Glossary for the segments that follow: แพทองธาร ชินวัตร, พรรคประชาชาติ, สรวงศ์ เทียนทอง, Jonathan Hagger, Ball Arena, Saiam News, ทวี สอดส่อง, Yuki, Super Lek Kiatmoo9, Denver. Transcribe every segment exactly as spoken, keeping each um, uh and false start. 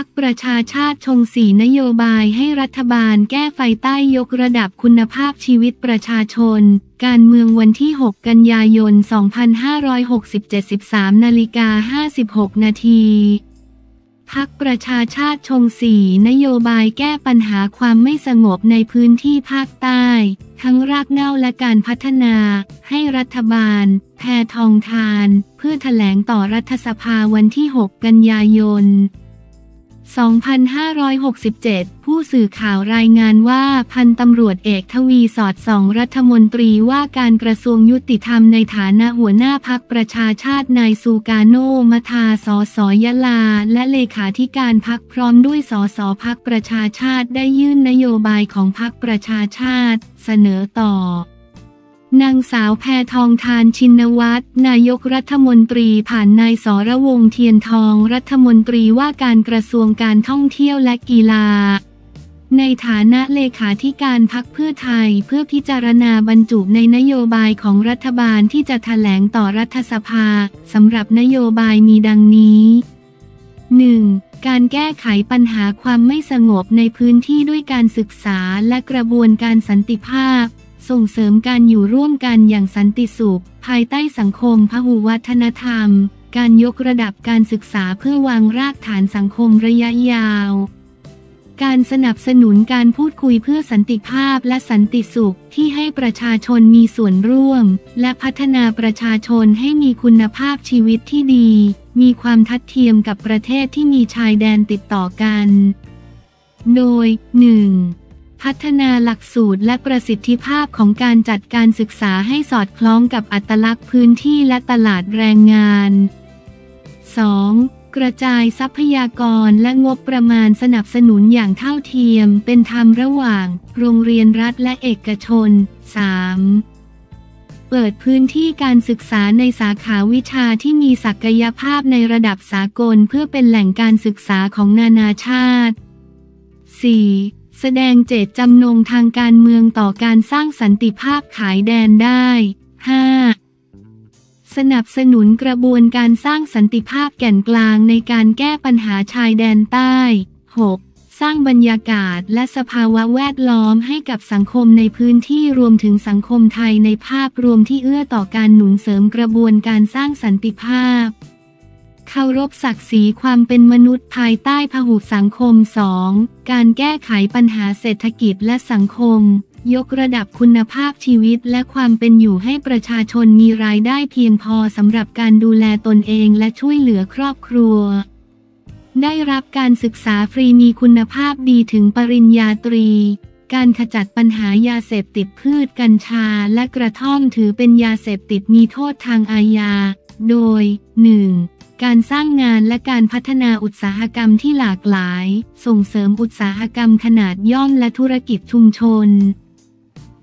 พรรคประชาชาติชงสีนโยบายให้รัฐบาลแก้ไฟใต้ยกระดับคุณภาพชีวิตประชาชนการเมืองวันที่หกกันยายนสองพันห้าร้อยหกสิบเจ็ด สิบสามนาฬิกาห้าสิบหกนาทีพรรคประชาชาติชงสีนโยบายแก้ปัญหาความไม่สงบในพื้นที่ภาคใต้ทั้งรากเหง้าและการพัฒนาให้รัฐบาลแพทองธารเพื่อแถลงต่อรัฐสภาวันที่หกกันยายนสองพันห้าร้อยหกสิบเจ็ดผู้สื่อข่าวรายงานว่าพันตำรวจเอกทวีสอดส่องรัฐมนตรีว่าการกระทรวงยุติธรรมในฐานะหัวหน้าพรรคประชาชาตินายซูกาโนมทาสสยะลาและเลขาธิการพรรคพร้อมด้วยสสพรรคประชาชาติได้ยื่นนโยบายของพรรคประชาชาติเสนอต่อนางสาวแพทองธารชินวัตรนายกรัฐมนตรีผ่านนายสรวงศ์เทียนทองรัฐมนตรีว่าการกระทรวงการท่องเที่ยวและกีฬาในฐานะเลขาธิการพรรคเพื่อไทยเพื่อพิจารณาบรรจุในนโยบายของรัฐบาลที่จะแถลงต่อรัฐสภาสำหรับนโยบายมีดังนี้ หนึ่งการแก้ไขปัญหาความไม่สงบในพื้นที่ด้วยการศึกษาและกระบวนการสันติภาพส่งเสริมการอยู่ร่วมกันอย่างสันติสุขภายใต้สังคมพหุวัฒนธรรมการยกระดับการศึกษาเพื่อวางรากฐานสังคมระยะยาวการสนับสนุนการพูดคุยเพื่อสันติภาพและสันติสุขที่ให้ประชาชนมีส่วนร่วมและพัฒนาประชาชนให้มีคุณภาพชีวิตที่ดีมีความทัดเทียมกับประเทศที่มีชายแดนติดต่อกันโดย หนึ่งพัฒนาหลักสูตรและประสิทธิภาพของการจัดการศึกษาให้สอดคล้องกับอัตลักษณ์พื้นที่และตลาดแรงงาน สอง กระจายทรัพยากรและงบประมาณสนับสนุนอย่างเท่าเทียมเป็นธรรมระหว่างโรงเรียนรัฐและเอกชน สาม เปิดพื้นที่การศึกษาในสาขาวิชาที่มีศักยภาพในระดับสากลเพื่อเป็นแหล่งการศึกษาของนานาชาติ สี่แสดงเจตจำนงทางการเมืองต่อการสร้างสันติภาพขายแดนได้ ห้า สนับสนุนกระบวนการสร้างสันติภาพแก่นกลางในการแก้ปัญหาชายแดนใต้ หก สร้างบรรยากาศและสภาวะแวดล้อมให้กับสังคมในพื้นที่รวมถึงสังคมไทยในภาพรวมที่เอื้อต่อการหนุนเสริมกระบวนการสร้างสันติภาพเคารพศักดิ์ศรีความเป็นมนุษย์ภายใต้พหุสังคม สอง การแก้ไขปัญหาเศรษฐกิจและสังคมยกระดับคุณภาพชีวิตและความเป็นอยู่ให้ประชาชนมีรายได้เพียงพอสำหรับการดูแลตนเองและช่วยเหลือครอบครัวได้รับการศึกษาฟรีมีคุณภาพดีถึงปริญญาตรีการขจัดปัญหายาเสพติดพืชกัญชาและกระท่อมถือเป็นยาเสพติดมีโทษทางอาญาโดย หนึ่งการสร้างงานและการพัฒนาอุตสาหกรรมที่หลากหลายส่งเสริมอุตสาหกรรมขนาดย่อมและธุรกิจชุมชน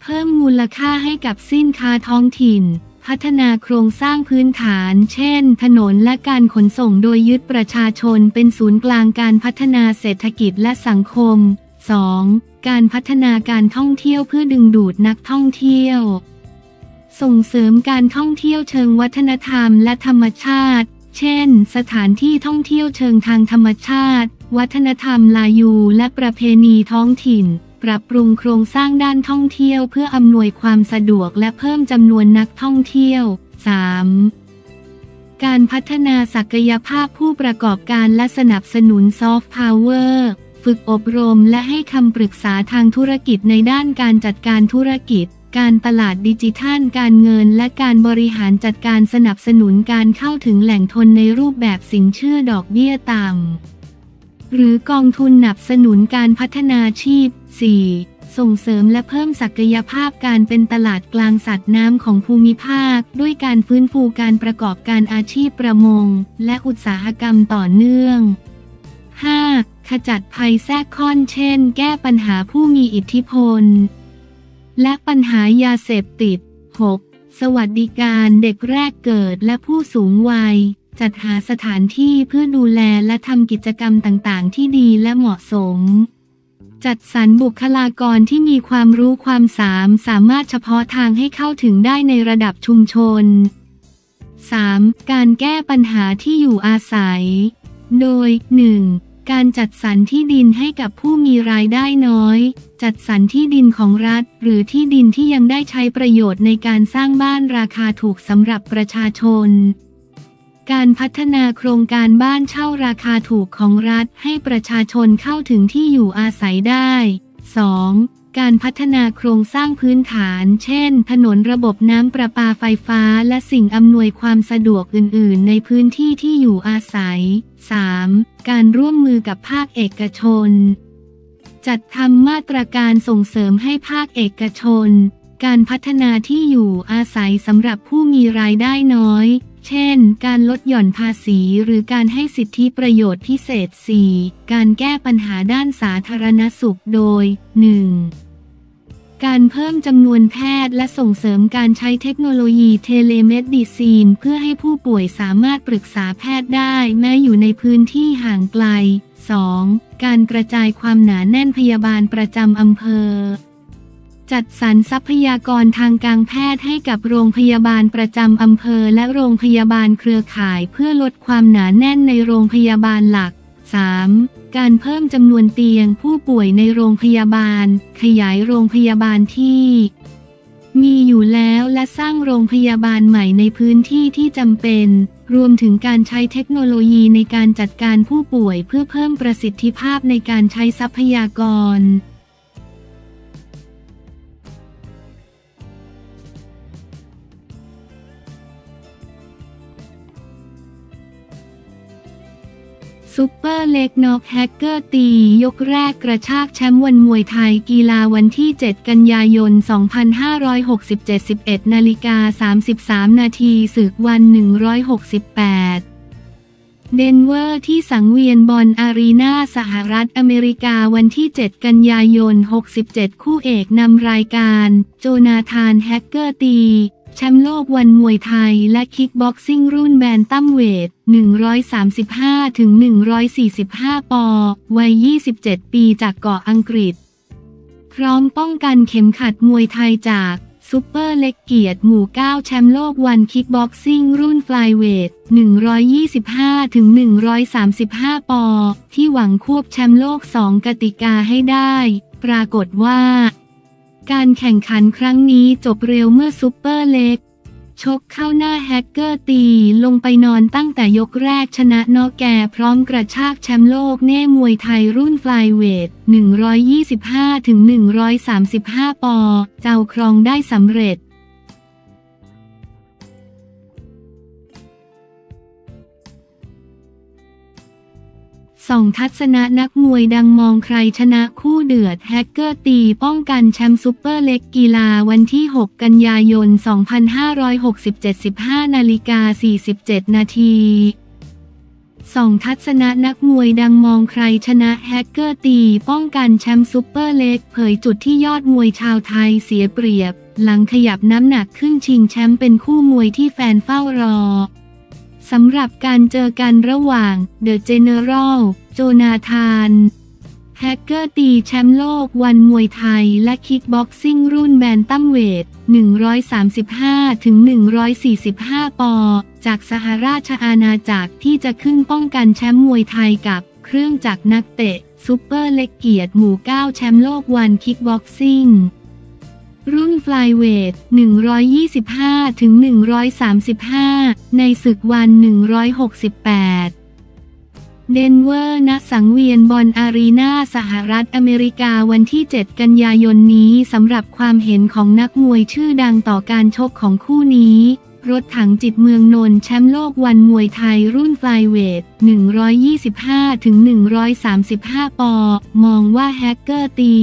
เพิ่มมูลค่าให้กับสินค้าท้องถิ่นพัฒนาโครงสร้างพื้นฐานเช่นถนนและการขนส่งโดยยึดประชาชนเป็นศูนย์กลางการพัฒนาเศรษฐกิจและสังคม สอง การพัฒนาการท่องเที่ยวเพื่อดึงดูดนักท่องเที่ยวส่งเสริมการท่องเที่ยวเชิงวัฒนธรรมและธรรมชาติเช่นสถานที่ท่องเที่ยวเชิงทางธรรมชาติวัฒนธรรมลายูและประเพณีท้องถิ่นปรับปรุงโครงสร้างด้านท่องเที่ยวเพื่ออำนวยความสะดวกและเพิ่มจำนวนนักท่องเที่ยว สาม การพัฒนาศักยภาพผู้ประกอบการและสนับสนุนซอฟต์พาวเวอร์ฝึกอบรมและให้คำปรึกษาทางธุรกิจในด้านการจัดการธุรกิจการตลาดดิจิทัลการเงินและการบริหารจัดการสนับสนุนการเข้าถึงแหล่งทุนในรูปแบบสินเชื่อดอกเบี้ยต่ำหรือกองทุนสนับสนุนการพัฒนาชีพ สี่ ส่งเสริมและเพิ่มศักยภาพการเป็นตลาดกลางสัตว์น้ำของภูมิภาคด้วยการฟื้นฟูการประกอบการอาชีพประมงและอุตสาหกรรมต่อเนื่อง ห้า ขจัดภัยแทรกซ้อนเช่นแก้ปัญหาผู้มีอิทธิพลและปัญหายาเสพติด หก สวัสดิการเด็กแรกเกิดและผู้สูงวัยจัดหาสถานที่เพื่อดูแลและทำกิจกรรมต่างๆที่ดีและเหมาะสมจัดสรรบุคลากรที่มีความรู้ความสามสามารถเฉพาะทางให้เข้าถึงได้ในระดับชุมชน สาม การแก้ปัญหาที่อยู่อาศัยโดย หนึ่ง การจัดสรรที่ดินให้กับผู้มีรายได้น้อยจัดสรรที่ดินของรัฐหรือที่ดินที่ยังได้ใช้ประโยชน์ในการสร้างบ้านราคาถูกสำหรับประชาชนการพัฒนาโครงการบ้านเช่าราคาถูกของรัฐให้ประชาชนเข้าถึงที่อยู่อาศัยได้ สอง การพัฒนาโครงสร้างพื้นฐานเช่นถนนระบบน้ำประปาไฟฟ้าและสิ่งอำนวยความสะดวกอื่นๆในพื้นที่ที่อยู่อาศัย สาม การร่วมมือกับภาคเอกชนจัดทำมาตรการส่งเสริมให้ภาคเอกชนการพัฒนาที่อยู่อาศัยสำหรับผู้มีรายได้น้อยเช่นการลดหย่อนภาษีหรือการให้สิทธิประโยชน์พิเศษ สี่ การแก้ปัญหาด้านสาธารณสุขโดย หนึ่ง การเพิ่มจำนวนแพทย์และส่งเสริมการใช้เทคโนโลยีเทเลเมดิซีนเพื่อให้ผู้ป่วยสามารถปรึกษาแพทย์ได้แม้อยู่ในพื้นที่ห่างไกล สอง การกระจายความหนาแน่นพยาบาลประจำอำเภอจัดสรรทรัพยากรทางการแพทย์ให้กับโรงพยาบาลประจำอำเภอและโรงพยาบาลเครือข่ายเพื่อลดความหนาแน่นในโรงพยาบาลหลัก สาม การเพิ่มจำนวนเตียงผู้ป่วยในโรงพยาบาลขยายโรงพยาบาลที่มีอยู่แล้วและสร้างโรงพยาบาลใหม่ในพื้นที่ที่จำเป็นรวมถึงการใช้เทคโนโลยีในการจัดการผู้ป่วยเพื่อเพิ่มประสิทธิภาพในการใช้ทรัพยากรซุปเปอร์เล็กน็อกแฮกเกอร์ตียกแรกกระชากแชมป์วันมวยไทยกีฬาวันที่เจ็ดกันยายนสองพันห้าร้อยหกสิบเจ็ด สิบเอ็ดนาฬิกาสามสิบสามนาทีศึกวันหนึ่งร้อยหกสิบแปดเดนเวอร์ที่สังเวียนบอลอารีนาสหรัฐอเมริกาวันที่เจ็ดกันยายนหกสิบเจ็ดคู่เอกนำรายการโจนาธานแฮกเกอร์ตีแชมป์โลกวันมวยไทยและคิกบ็อกซิ่งรุ่นแบนตัมเวท หนึ่งร้อยสามสิบห้าถึงหนึ่งร้อยสี่สิบห้า ปอวัยยี่สิบเจ็ดปีจากเกาะอังกฤษพร้อมป้องกันเข็มขัดมวยไทยจากซุปเปอร์เล็กเกียรติหมู่เก้าแชมป์โลกวันคิกบ็อกซิ่งรุ่นฟลายเวท หนึ่งร้อยยี่สิบห้าถึงหนึ่งร้อยสามสิบห้า ปอที่หวังควบแชมป์โลกสองกติกาให้ได้ปรากฏว่าการแข่งขันครั้งนี้จบเร็วเมื่อซุปเปอร์เล็กชกเข้าหน้าแฮกเกอร์ตีลงไปนอนตั้งแต่ยกแรกชนะน็อกแกพร้อมกระชากแชมป์โลกเน่มวยไทยรุ่นฟลายเวท หนึ่งร้อยยี่สิบห้าถึงหนึ่งร้อยสามสิบห้า ปอเจ้าครองได้สำเร็จส่องทัศนะนักมวยดังมองใครชนะคู่เดือดแฮกเกอร์ตีป้องกันแชมป์ซุปเปอร์เล็กกีฬาวันที่หกกันยายนสองพันห้าร้อยหกสิบเจ็ด สิบห้านาฬิกาสี่สิบเจ็ดนาทีส่องทัศนะนักมวยดังมองใครชนะแฮกเกอร์ตีป้องกันแชมป์ซุปเปอร์เล็กเผยจุดที่ยอดมวยชาวไทยเสียเปรียบหลังขยับน้ำหนักขึ้นชิงแชมป์เป็นคู่มวยที่แฟนเฝ้ารอสำหรับการเจอกันระหว่างเดอะเจเนอรัลโจนาธานแฮกเกอร์ตีแชมป์โลกวันมวยไทยและคิกบ็อกซิ่งรุ่นแบนตัมเวท หนึ่งร้อยสามสิบห้าถึงหนึ่งร้อยสี่สิบห้า ปอจากสหราชอาณาจักรที่จะขึ้นป้องกันแชมป์มวยไทยกับเครื่องจักรนักเตะซุปเปอร์เล็กเกียรติหมู่เก้าแชมป์โลกวันคิกบ็อกซิ่งรุ่นฟลายเวท หนึ่งร้อยยี่สิบห้าถึงหนึ่งร้อยสามสิบห้า ในศึกวันหนึ่งร้อยหกสิบแปดเดนเวอร์ณสังเวียนบอลอารีนาสหรัฐอเมริกาวันที่เจ็ดกันยายนนี้สำหรับความเห็นของนักมวยชื่อดังต่อการชกของคู่นี้รถถังจิตเมืองนนท์แชมป์โลกวันมวยไทยรุ่นฟลายเวท หนึ่งร้อยยี่สิบห้าถึงหนึ่งร้อยสามสิบห้า ปอมองว่าแฮกเกอร์ตี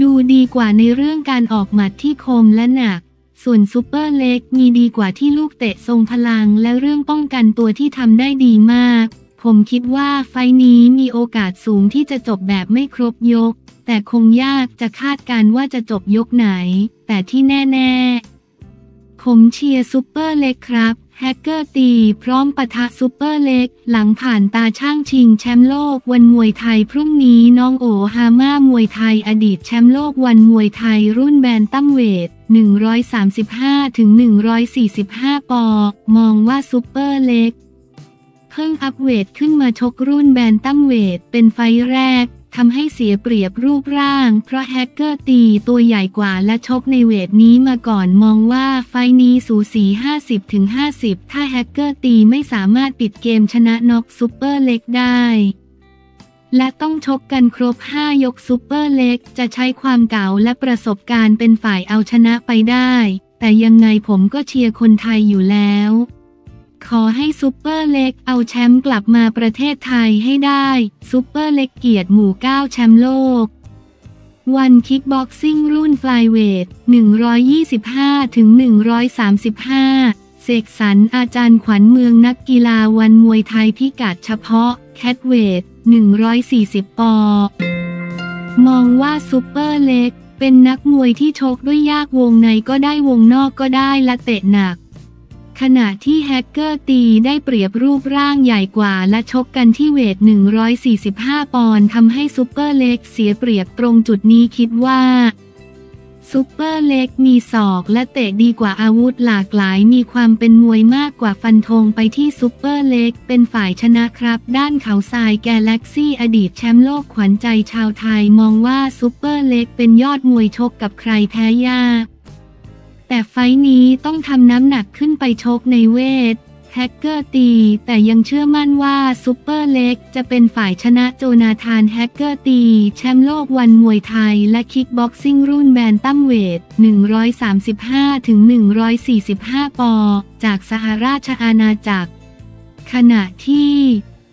ดูดีกว่าในเรื่องการออกหมัดที่คมและหนักส่วนซุปเปอร์เล็กมีดีกว่าที่ลูกเตะทรงพลังและเรื่องป้องกันตัวที่ทำได้ดีมากผมคิดว่าไฟนี้มีโอกาสสูงที่จะจบแบบไม่ครบยกแต่คงยากจะคาดการว่าจะจบยกไหนแต่ที่แน่ๆผมเชียร์ซุปเปอร์เล็กครับแฮกเกอร์ตีพร้อมปะทะซุปเปอร์เล็กหลังผ่านตาช่างชิงแชมป์โลกวันมวยไทยพรุ่งนี้น้องโอฮามามวยไทยอดีตแชมป์โลกวันมวยไทยรุ่นแบนตัมเวท หนึ่งร้อยสามสิบห้าถึงหนึ่งร้อยสี่สิบห้า ปอมองว่าซุปเปอร์เล็ก เพิ่งอัพเวทขึ้นมาชกรุ่นแบนตัมเวทเป็นไฟต์แรกทำให้เสียเปรียบรูปร่างเพราะแฮกเกอร์ตีตัวใหญ่กว่าและชกในเวทนี้มาก่อนมองว่าไฟนี้สูสี ห้าสิบต่อห้าสิบ ถ้าแฮกเกอร์ตีไม่สามารถปิดเกมชนะน็อกซูเปอร์เล็กได้และต้องชกกันครบห้ายกซูเปอร์เล็กจะใช้ความเก่าและประสบการณ์เป็นฝ่ายเอาชนะไปได้แต่ยังไงผมก็เชียร์คนไทยอยู่แล้วขอให้ซูเปอร์เล็กเอาแชมป์กลับมาประเทศไทยให้ได้ซูเปอร์เล็กเกียรติหมู่เก้าแชมป์โลกวันคิกบ็อกซิ่งรุ่นฟลายเวท หนึ่งร้อยยี่สิบห้าถึงหนึ่งร้อยสามสิบห้า เสกสรรอาจารย์ขวัญเมืองนักกีฬาวันมวยไทยพิกัดเฉพาะแคทเวท หนึ่งร้อยสี่สิบ ปอมองว่าซูเปอร์เล็กเป็นนักมวยที่ชกด้วยยากวงในก็ได้วงนอกก็ได้และเตะหนักขณะที่แฮกเกอร์ตีได้เปรียบรูปร่างใหญ่กว่าและชกกันที่เวทหนึ่งร้อยสี่สิบห้าปอนด์ทำให้ซูเปอร์เล็กเสียเปรียบตรงจุดนี้คิดว่าซูเปอร์เล็กมีศอกและเตะดีกว่าอาวุธหลากหลายมีความเป็นมวยมากกว่าฟันธงไปที่ซูเปอร์เล็กเป็นฝ่ายชนะครับด้านเขาทรายแกแล็กซี่อดีตแชมป์โลกขวัญใจชาวไทยมองว่าซูเปอร์เล็กเป็นยอดมวยชกกับใครแพ้ยากแต่ไฟนี้ต้องทำน้ำหนักขึ้นไปชกในเวทแฮกเกอร์ตีแต่ยังเชื่อมั่นว่าซูเปอร์เล็กจะเป็นฝ่ายชนะโจนาธานแฮกเกอร์ตีแชมป์โลกวันมวยไทยและคิกบ็อกซิ่งรุ่นแบนตัมเวท หนึ่งร้อยสามสิบห้าถึงหนึ่งร้อยสี่สิบห้า ปอจากสหราชอาณาจักรขณะที่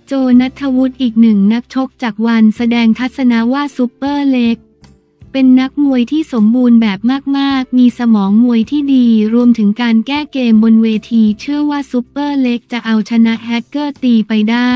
โจนัทวุฒิอีกหนึ่งนักชกจากวันแสดงทัศนะว่าซูเปอร์เล็กเป็นนักมวยที่สมบูรณ์แบบมากๆมีสมองมวยที่ดีรวมถึงการแก้เกมบนเวทีเชื่อว่าซูเปอร์เล็กจะเอาชนะแฮกเกอร์ตีไปได้